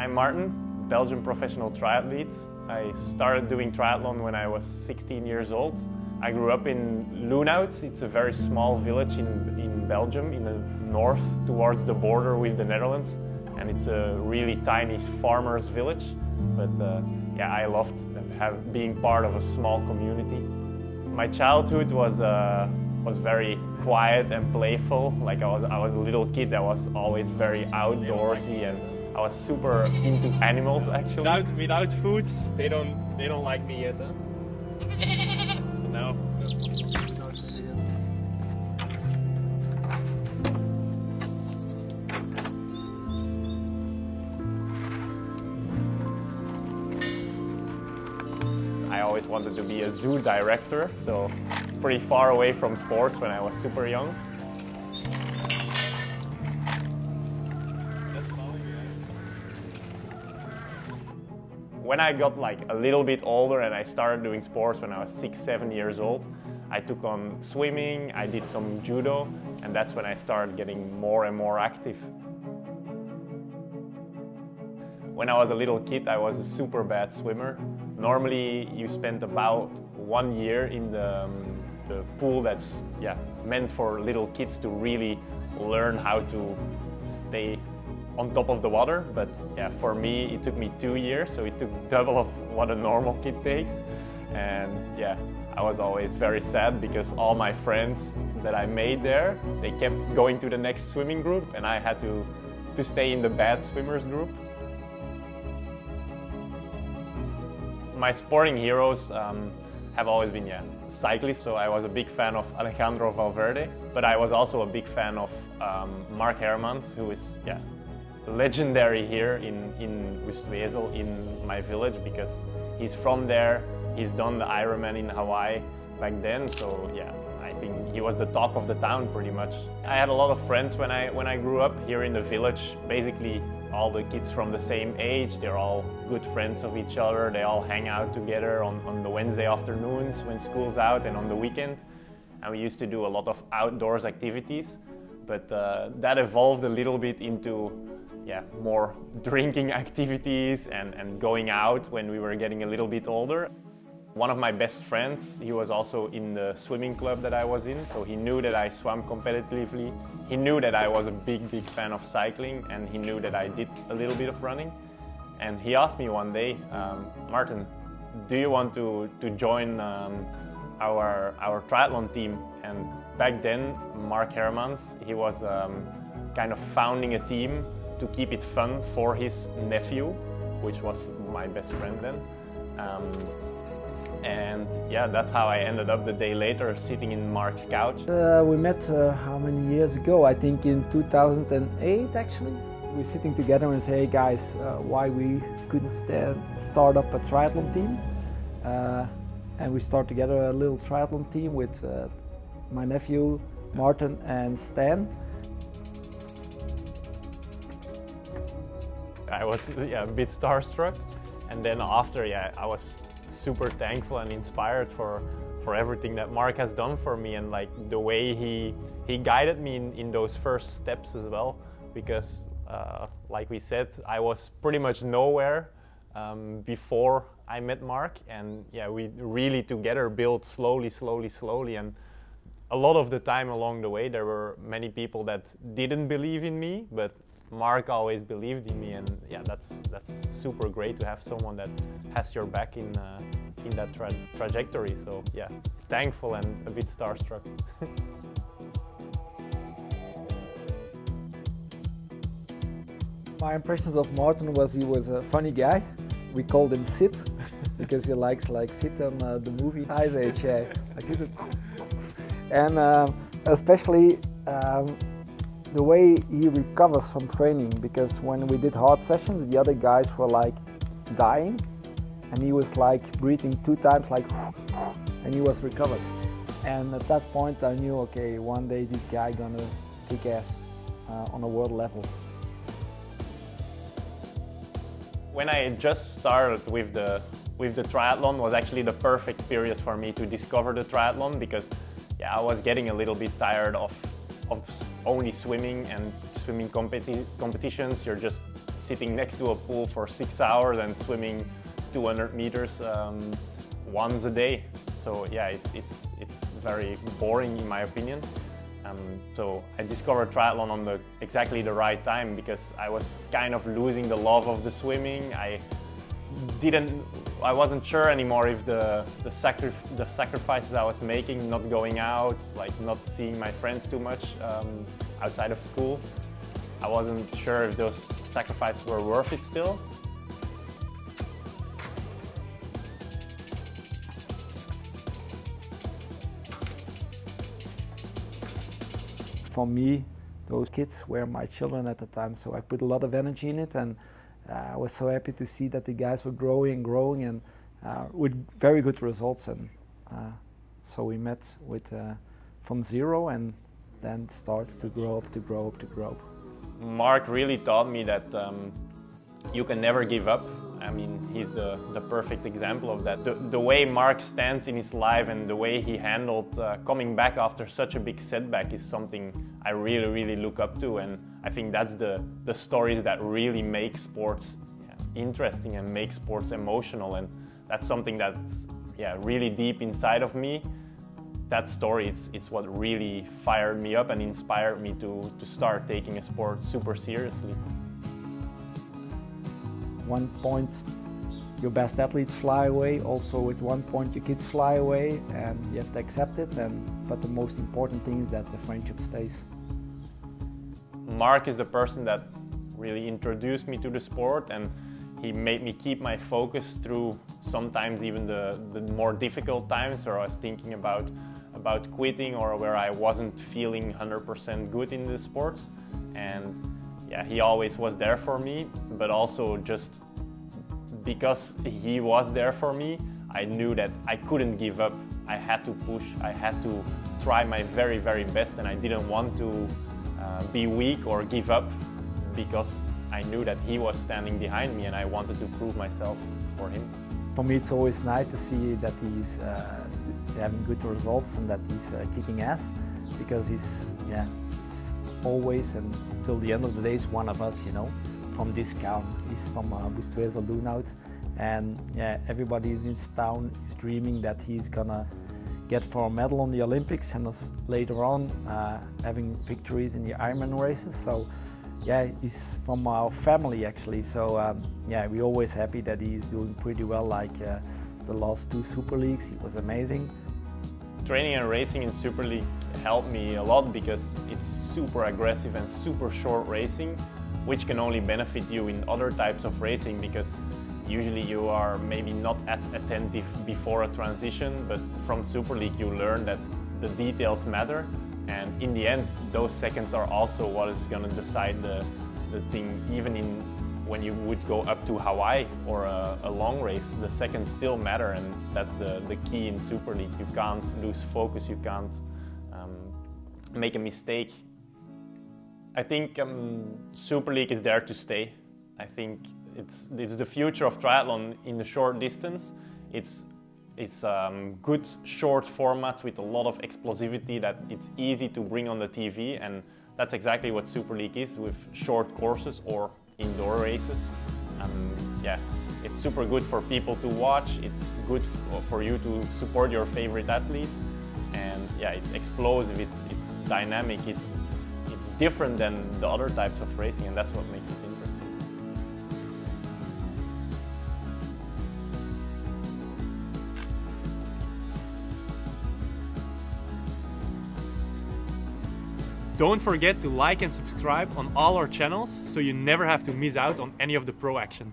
I'm Martin, Belgian professional triathlete. I started doing triathlon when I was 16 years old. I grew up in Lunaut. It's a very small village in Belgium, in the north, towards the border with the Netherlands. And it's a really tiny farmer's village. But yeah, I loved being part of a small community. My childhood was very quiet and playful. Like I was a little kid that was always very outdoorsy, and I was super into animals actually. Without food, they don't like me yet. Huh? No. I always wanted to be a zoo director, so pretty far away from sports when I was super young. When I got like a little bit older and I started doing sports when I was 6, 7 years old, I took on swimming, I did some judo, and that's when I started getting more and more active. When I was a little kid, I was a super bad swimmer. Normally, you spend about 1 year in the pool that's meant for little kids to really learn how to stay on top of the water, but yeah, for me it took me 2 years, so it took double of what a normal kid takes. And yeah, I was always very sad because all my friends that I made there, they kept going to the next swimming group, and I had to stay in the bad swimmers group. My sporting heroes have always been cyclists, so I was a big fan of Alejandro Valverde, but I was also a big fan of Marc Herremans, who is legendary here in Ustwezel, in my village, because he's from there. He's done the Ironman in Hawaii back then, so yeah, I think he was the talk of the town pretty much. I had a lot of friends when I grew up here in the village. Basically all the kids from the same age, they're all good friends of each other. They all hang out together on the Wednesday afternoons when school's out and on the weekend. And we used to do a lot of outdoors activities, but that evolved a little bit into more drinking activities and going out when we were getting a little bit older. One of my best friends, he was also in the swimming club that I was in, so he knew that I swam competitively. He knew that I was a big fan of cycling, and he knew that I did a little bit of running. And he asked me one day, Martin, do you want to join our triathlon team? And back then, Marc Herremans, he was kind of founding a team to keep it fun for his nephew, which was my best friend then. And yeah, that's how I ended up the day later sitting in Marc's couch. We met how many years ago? I think in 2008 actually. We're sitting together and say, hey guys, why we couldn't start up a triathlon team? And we start together a little triathlon team with my nephew, Martin and Stan. I was a bit starstruck, and then after I was super thankful and inspired for everything that Marc has done for me, and like the way he guided me in those first steps as well, because like we said, I was pretty much nowhere before I met Marc, and we really together built slowly, and a lot of the time along the way there were many people that didn't believe in me, but Marc always believed in me, and that's super great to have someone that has your back in that trajectory. So yeah, thankful and a bit starstruck. My impressions of Martin was he was a funny guy. We called him Sid because he likes sit on the movie Ice Age, and especially. The way he recovers from training, because when we did hard sessions, the other guys were like dying, and he was like breathing 2 times, like, and he was recovered. And at that point I knew, okay, one day this guy gonna kick ass on a world level. When I just started with the triathlon was actually the perfect period for me to discover the triathlon, because I was getting a little bit tired of only swimming and swimming competitions. You're just sitting next to a pool for 6 hours and swimming 200 meters once a day. So yeah, it's very boring in my opinion. So I discovered triathlon on exactly the right time, because I was kind of losing the love of the swimming. I wasn't sure anymore if the sacrifices I was making, not going out, like not seeing my friends too much outside of school, I wasn't sure if those sacrifices were worth it still. For me, those kids were my children at the time, so I put a lot of energy in it, and I was so happy to see that the guys were growing and with very good results. And so we met with from zero, and then starts to grow up, to grow up, to grow up. Marc really taught me that you can never give up. I mean, he's the perfect example of that. The way Marc stands in his life and the way he handled coming back after such a big setback is something I really, really look up to. And I think that's the stories that really make sports interesting and make sports emotional. And that's something that's really deep inside of me. That story, it's what really fired me up and inspired me to start taking a sport super seriously. One point your best athletes fly away, also with one point your kids fly away, and you have to accept it, but the most important thing is that the friendship stays. Marc is the person that really introduced me to the sport, and he made me keep my focus through sometimes even the more difficult times where I was thinking about quitting or where I wasn't feeling 100% good in the sports. And yeah, he always was there for me, but also just because he was there for me, I knew that I couldn't give up. I had to push, I had to try my very, very best, and I didn't want to be weak or give up, because I knew that he was standing behind me and I wanted to prove myself for him. For me, it's always nice to see that he's having good results and that he's kicking ass, because he's, always and till the end of the day is one of us, you know, from this town. He's from Bustreza-Lunaut, and yeah, everybody in this town is dreaming that he's gonna get for a medal on the Olympics, and later on having victories in the Ironman races. So yeah, he's from our family actually, so yeah, we're always happy that he's doing pretty well. Like the last two Super Leagues, he was amazing. Training and racing in Super League helped me a lot, because it's super aggressive and super short racing, which can only benefit you in other types of racing, because usually you are maybe not as attentive before a transition, but from Super League you learn that the details matter, and in the end those seconds are also what is going to decide the thing. Even when you would go up to Hawaii or a long race, the seconds still matter, and that's the key in Super League. You can't lose focus, you can't make a mistake. I think Super League is there to stay. I think it's the future of triathlon in the short distance. It's good short formats with a lot of explosivity that it's easy to bring on the TV, and that's exactly what Super League is, with short courses or indoor races. Yeah, it's super good for people to watch, it's good for you to support your favorite athlete, and yeah, it's explosive, it's dynamic, it's different than the other types of racing, and that's what makes it interesting. Don't forget to like and subscribe on all our channels so you never have to miss out on any of the pro action.